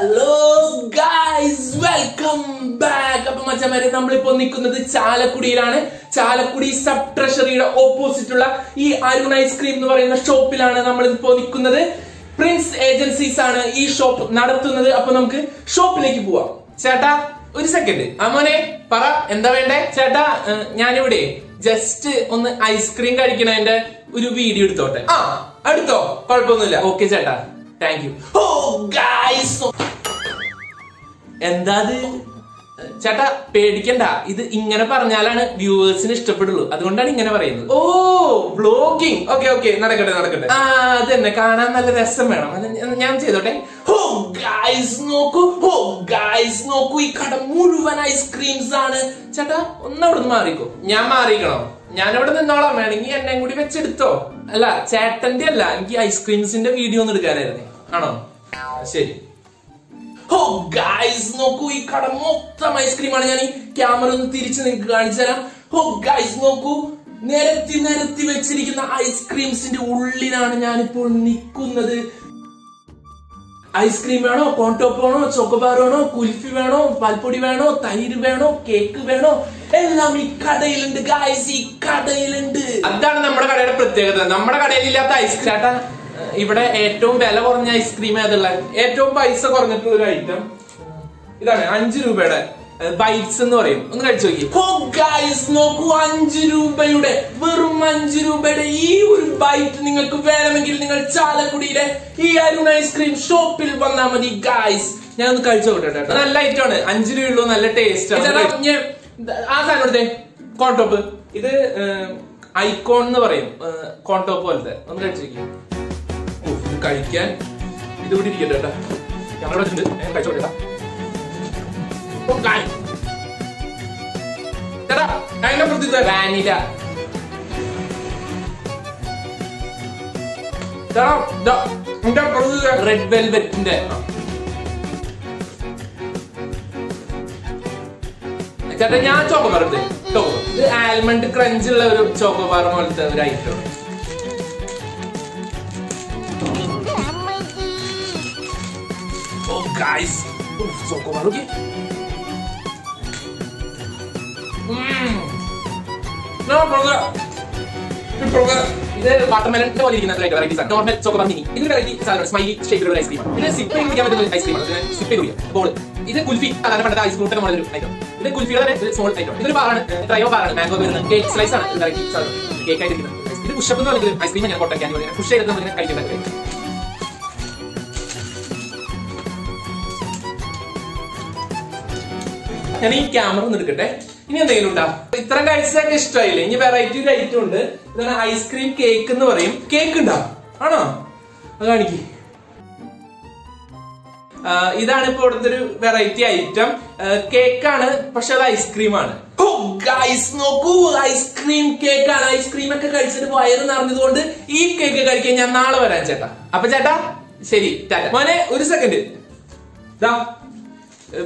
Hello guys, welcome back. Appo machamare nammal ippo nikkunnathu Chalakudiyilaanu. Chalakudi Sub Treasury ide opposite ulla ee Arun Ice Cream ennu parayunna shop ilana nammal ippo nikkunnathu. Prince Agencies aanu ee shop nadathunnathu. Appo namukku shop ilekku povam. Cheta, oru second. Amone para endha vende? Cheta, njan ivide just onnu ice cream kazhikkaninte oru video eduthotte. Edutho kuzhapponnilla. Okay cheta. Thank you. Oh guys! And that is Chata paid Kenda. This is Ingana viewers in Stapadu. Oh, vlogging. Okay, not a good. Then the Kana rest of them. Oh guys, no quick cut a mood when ice creams on Chata, not Marigo. Yamarigo. Yanavada Nala Manning and would be Chito. Allah, chat and their lanky ice creams in the video on the gallery. Oh guys, no kui kada mokta ice cream anani, Cameron Tirichin and Granjara. Oh guys, no ku Nerati Vechirikina ice creams in the Ulina and Yanipur Nikuna. Ice cream vano, Pontopono, Chocobarano, Kulfi vano, Palpudi vano, Tahir vano, Cake vano. Ellami Kadail and guys, Kadail and Adan Namaka Protector, Namaka Delila ice cream. If I ate Tom Bella ice cream at the light, a Tom bites a corner to item. It's an Anjiru better. Bites and Norim. Oh, guys, no Anjiru better. Vermanjiru better. He will bite in a cupboard and killing a chala could eat it. He had an ice cream shop pill banamadi, guys. Young culture. And light on it. Anjiru don't let taste. Contop. It's icon contop. I can do it again. I'm not in it. I told you. Okay. I never did the vanita. The red velvet in there. I got a chocolate. The almond crunch of chocolate right. Oh guys, so come on, okay? No problem. No problem. This is watermelon. No, this is not right. This is normal chocolate mini. This is very nice. Smiley shape of ice cream. This is sipping. We have ice cream. This is sipping. Bowl. This is kulfi. I have ice cream. This is kulfi. This is small item. This is banana. Try your banana. Mango. Cake slice. This is cake. Cake. This is push up. This is ice cream. I have got a candy. Push it. This is cake. I will show you the camera. This is ice cream cake. This is ice cream. Oh guys, no cool ice cream cake and ice cream. This is ice cream.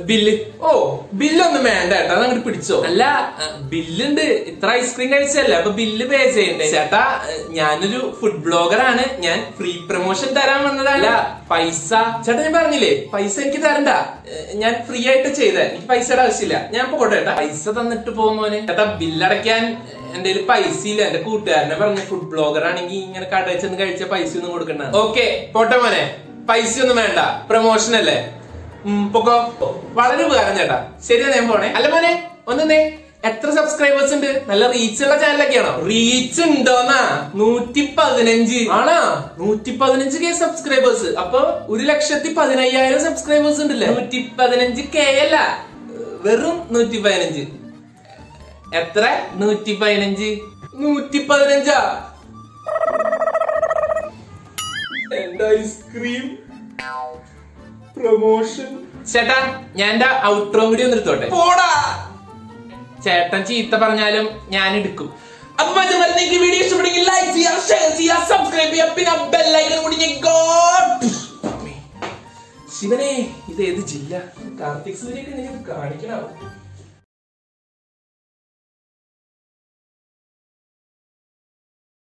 Bill. Oh, Bill on the man that I'm going to put it so. Allah, Bill in the thrice screen I sell, but Bill pays in Sata, Yanaju, food blogger, and Yan free promotion that I'm on the Paisa, Chatabanile, Paisa Kitaranda, Yan free at the chair, Paisa Silla, Yampota, Paisa on the Tupomone, Tata Billarakan, and the Paisila and the Kuta, never food blogger, running in a cartridge and guides a Paisun Murkana. Okay, Potamane, Paisun Manda, promotional. I promotion. Cheta, Yanda outro video in the third. Poda Cheta Chita Parnalum, Yanidku. A much of a thinking video should bring likes, your shares, your subscribe, your pin up bell like a wooden god. Shivane, is the Jilla. Can't fix it in your card.